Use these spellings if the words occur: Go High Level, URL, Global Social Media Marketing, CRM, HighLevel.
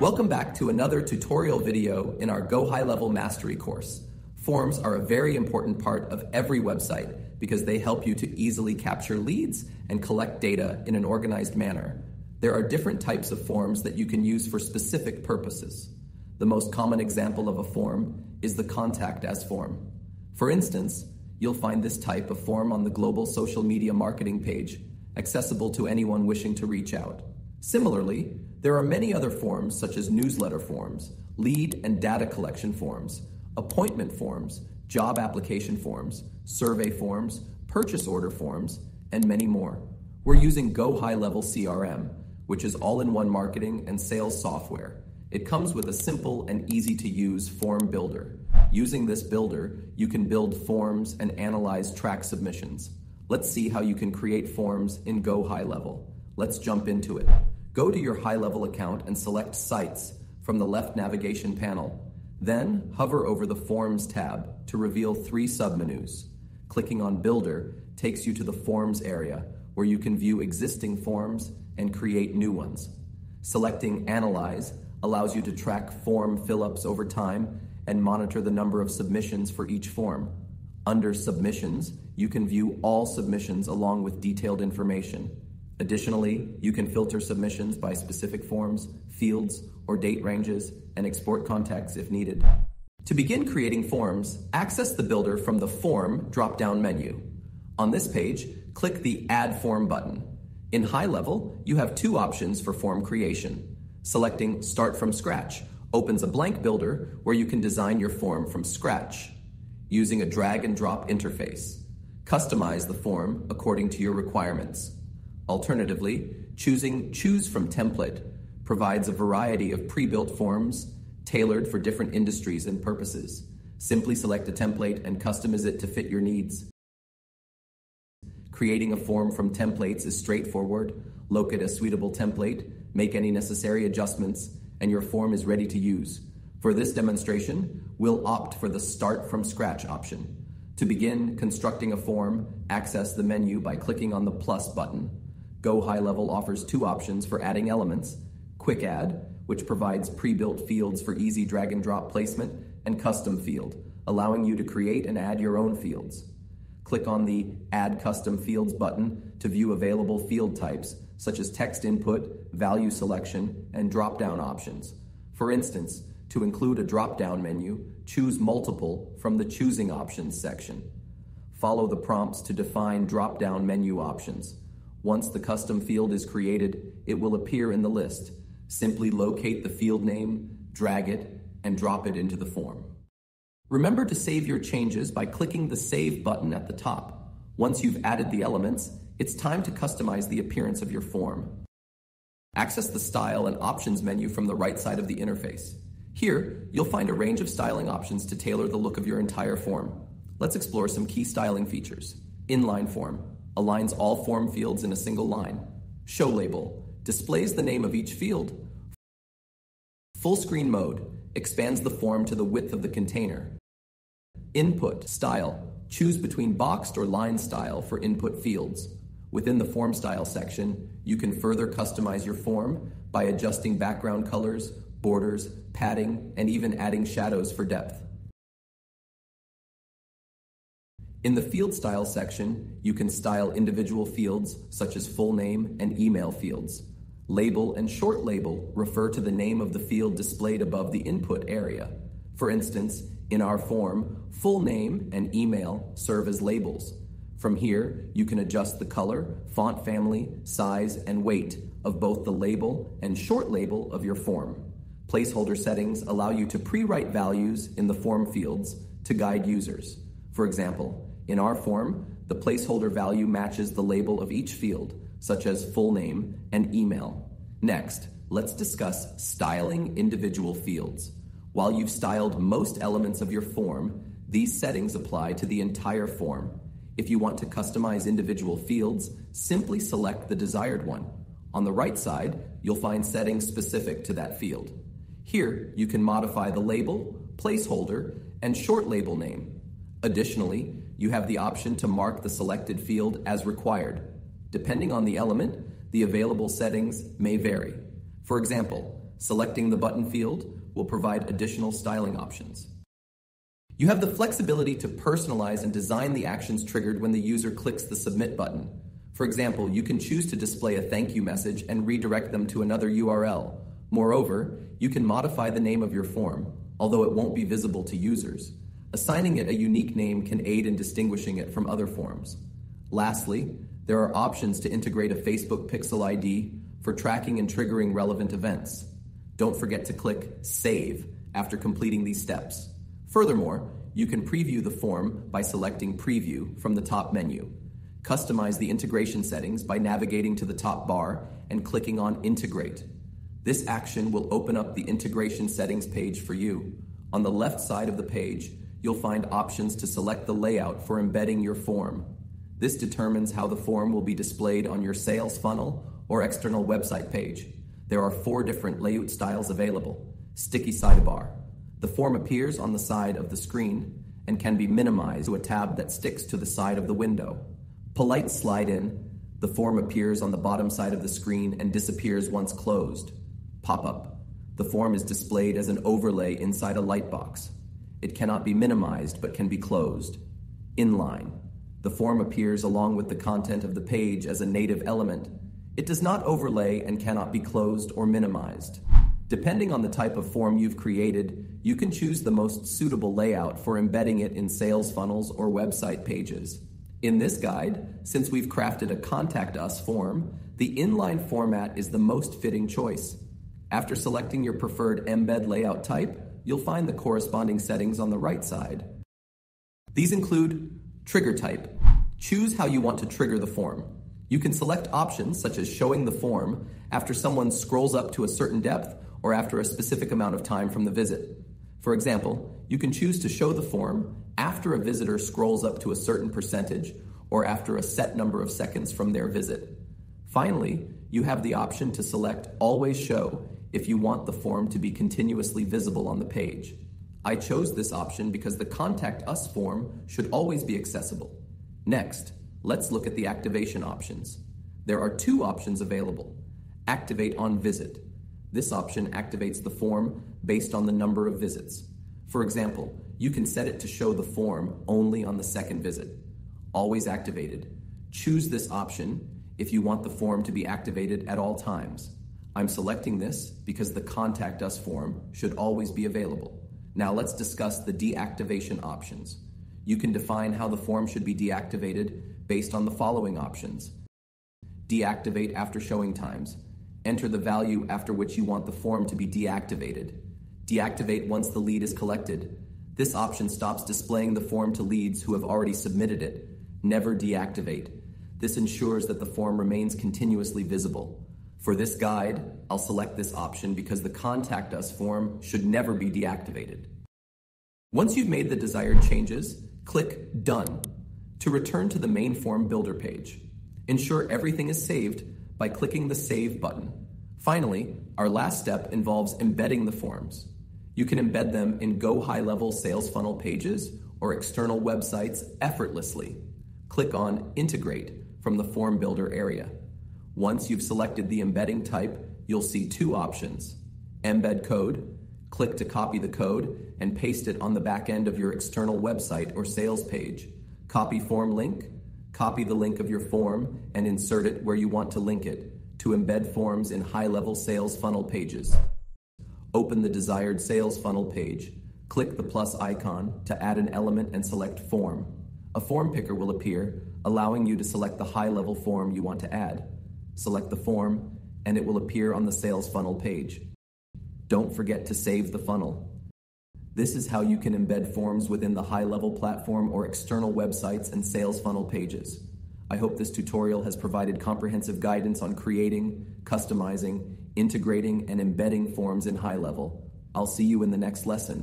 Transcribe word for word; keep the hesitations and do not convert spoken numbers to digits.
Welcome back to another tutorial video in our Go High Level Mastery course. Forms are a very important part of every website because they help you to easily capture leads and collect data in an organized manner. There are different types of forms that you can use for specific purposes. The most common example of a form is the Contact Us form. For instance, you'll find this type of form on the Global Social Media Marketing page, accessible to anyone wishing to reach out. Similarly, there are many other forms such as newsletter forms, lead and data collection forms, appointment forms, job application forms, survey forms, purchase order forms, and many more. We're using Go High Level C R M, which is all-in-one marketing and sales software. It comes with a simple and easy-to-use form builder. Using this builder, you can build forms and analyze track submissions. Let's see how you can create forms in Go High Level. Let's jump into it. Go to your High Level account and select Sites from the left navigation panel. Then hover over the Forms tab to reveal three submenus. Clicking on Builder takes you to the Forms area, where you can view existing forms and create new ones. Selecting Analyze allows you to track form fill-ups over time and monitor the number of submissions for each form. Under Submissions, you can view all submissions along with detailed information. Additionally, you can filter submissions by specific forms, fields, or date ranges, and export contacts if needed. To begin creating forms, access the builder from the Form drop-down menu. On this page, click the Add Form button. In High Level, you have two options for form creation. Selecting Start from Scratch opens a blank builder where you can design your form from scratch using a drag-and-drop interface. Customize the form according to your requirements. Alternatively, choosing Choose from Template provides a variety of pre-built forms tailored for different industries and purposes. Simply select a template and customize it to fit your needs. Creating a form from templates is straightforward. Locate a suitable template, make any necessary adjustments, and your form is ready to use. For this demonstration, we'll opt for the Start from Scratch option. To begin constructing a form, access the menu by clicking on the plus button. Go High Level offers two options for adding elements: Quick Add, which provides pre-built fields for easy drag-and-drop placement, and Custom Field, allowing you to create and add your own fields. Click on the Add Custom Fields button to view available field types, such as text input, value selection, and drop-down options. For instance, to include a drop-down menu, choose Multiple from the Choosing Options section. Follow the prompts to define drop-down menu options. Once the custom field is created, it will appear in the list. Simply locate the field name, drag it, and drop it into the form. Remember to save your changes by clicking the Save button at the top. Once you've added the elements, it's time to customize the appearance of your form. Access the Style and Options menu from the right side of the interface. Here, you'll find a range of styling options to tailor the look of your entire form. Let's explore some key styling features. Inline form aligns all form fields in a single line. Show label displays the name of each field. Full screen mode expands the form to the width of the container. Input style, choose between boxed or line style for input fields. Within the Form Style section, you can further customize your form by adjusting background colors, borders, padding, and even adding shadows for depth. In the Field Style section, you can style individual fields such as full name and email fields. Label and short label refer to the name of the field displayed above the input area. For instance, in our form, full name and email serve as labels. From here, you can adjust the color, font family, size, and weight of both the label and short label of your form. Placeholder settings allow you to pre-write values in the form fields to guide users. For example, in our form, the placeholder value matches the label of each field, such as full name and email. Next, let's discuss styling individual fields. While you've styled most elements of your form, these settings apply to the entire form. If you want to customize individual fields, simply select the desired one. On the right side, you'll find settings specific to that field. Here, you can modify the label, placeholder, and short label name. Additionally, you have the option to mark the selected field as required. Depending on the element, the available settings may vary. For example, selecting the button field will provide additional styling options. You have the flexibility to personalize and design the actions triggered when the user clicks the Submit button. For example, you can choose to display a thank you message and redirect them to another U R L. Moreover, you can modify the name of your form, although it won't be visible to users. Assigning it a unique name can aid in distinguishing it from other forms. Lastly, there are options to integrate a Facebook Pixel I D for tracking and triggering relevant events. Don't forget to click Save after completing these steps. Furthermore, you can preview the form by selecting Preview from the top menu. Customize the integration settings by navigating to the top bar and clicking on Integrate. This action will open up the integration settings page for you. On the left side of the page, you'll find options to select the layout for embedding your form. This determines how the form will be displayed on your sales funnel or external website page. There are four different layout styles available. Sticky sidebar. The form appears on the side of the screen and can be minimized to a tab that sticks to the side of the window. Polite slide-in. The form appears on the bottom side of the screen and disappears once closed. Pop-up. The form is displayed as an overlay inside a lightbox. It cannot be minimized but can be closed. Inline. The form appears along with the content of the page as a native element. It does not overlay and cannot be closed or minimized. Depending on the type of form you've created, you can choose the most suitable layout for embedding it in sales funnels or website pages. In this guide, since we've crafted a Contact Us form, the inline format is the most fitting choice. After selecting your preferred embed layout type, you'll find the corresponding settings on the right side. These include Trigger Type. Choose how you want to trigger the form. You can select options such as showing the form after someone scrolls up to a certain depth or after a specific amount of time from the visit. For example, you can choose to show the form after a visitor scrolls up to a certain percentage or after a set number of seconds from their visit. Finally, you have the option to select Always Show if you want the form to be continuously visible on the page. I chose this option because the Contact Us form should always be accessible. Next, let's look at the activation options. There are two options available. Activate on Visit. This option activates the form based on the number of visits. For example, you can set it to show the form only on the second visit. Always activated. Choose this option if you want the form to be activated at all times. I'm selecting this because the Contact Us form should always be available. Now let's discuss the deactivation options. You can define how the form should be deactivated based on the following options. Deactivate after showing times. Enter the value after which you want the form to be deactivated. Deactivate once the lead is collected. This option stops displaying the form to leads who have already submitted it. Never deactivate. This ensures that the form remains continuously visible. For this guide, I'll select this option because the Contact Us form should never be deactivated. Once you've made the desired changes, click Done to return to the main form builder page. Ensure everything is saved by clicking the Save button. Finally, our last step involves embedding the forms. You can embed them in Go High Level sales funnel pages or external websites effortlessly. Click on Integrate from the form builder area. Once you've selected the embedding type, you'll see two options. Embed code. Click to copy the code and paste it on the back end of your external website or sales page. Copy form link. Copy the link of your form and insert it where you want to link it to embed forms in high-level sales funnel pages. Open the desired sales funnel page. Click the plus icon to add an element and select Form. A form picker will appear, allowing you to select the high-level form you want to add. Select the form, and it will appear on the sales funnel page. Don't forget to save the funnel. This is how you can embed forms within the high-level platform or external websites and sales funnel pages. I hope this tutorial has provided comprehensive guidance on creating, customizing, integrating, and embedding forms in high-level. I'll see you in the next lesson.